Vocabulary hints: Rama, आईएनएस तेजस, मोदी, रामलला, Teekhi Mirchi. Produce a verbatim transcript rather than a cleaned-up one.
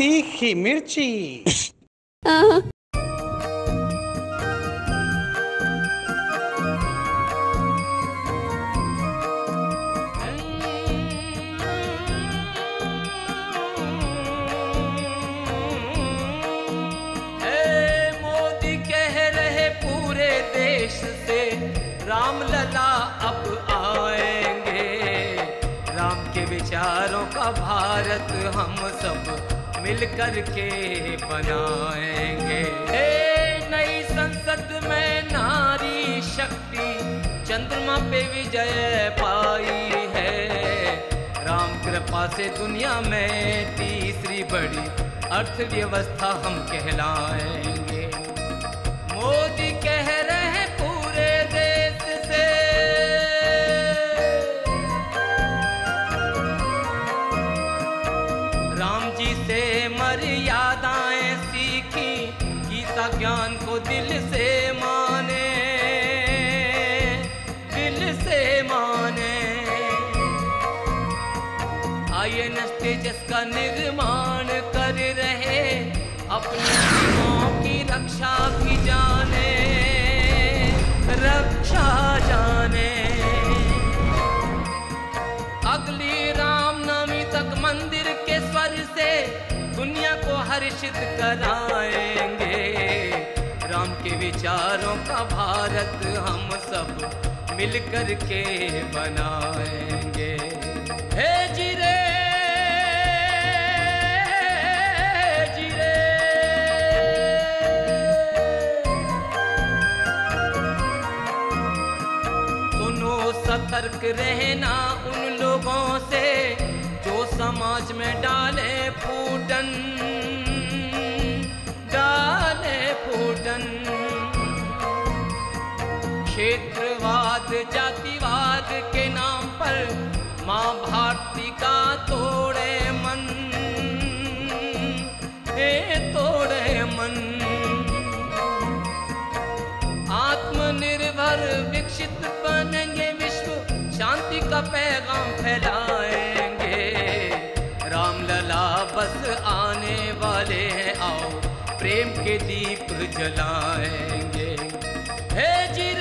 तीखी मिर्ची। रामलला अब आएंगे, राम के विचारों का भारत हम सब मिलकर के बनाएंगे। ए नई संसद में नारी शक्ति चंद्रमा पे विजय पाई है, राम कृपा से दुनिया में तीसरी बड़ी अर्थव्यवस्था हम कहलाएंगे। मोदी कह रहे हैं मर्यादाएं सीखी, गीता ज्ञान को दिल से माने, दिल से माने। आईएनएस तेजस का निर्माण कर रहे, अपनी सीमाओं की रक्षा भी जाने, रक्षा जाने। अगली रामनवमी तक मंदिर के स्वर से दुनिया को हर्षित कराएंगे, राम के विचारों का भारत हम सब मिलकर के बनाएंगे। हे जीरे जीरे सुनो, सतर्क रहना उन लोगों से जो समाज में डाले फूटन, डाले फूटन। क्षेत्रवाद जातिवाद के नाम पर मां भारती का तोड़े मन, हे तोड़े मन। आत्मनिर्भर विकसित बनेंगे विश्व, शांति का पैगाम फैलाए। रामलला बस आने वाले हैं, आओ प्रेम के दीप जलाएंगे। हे जी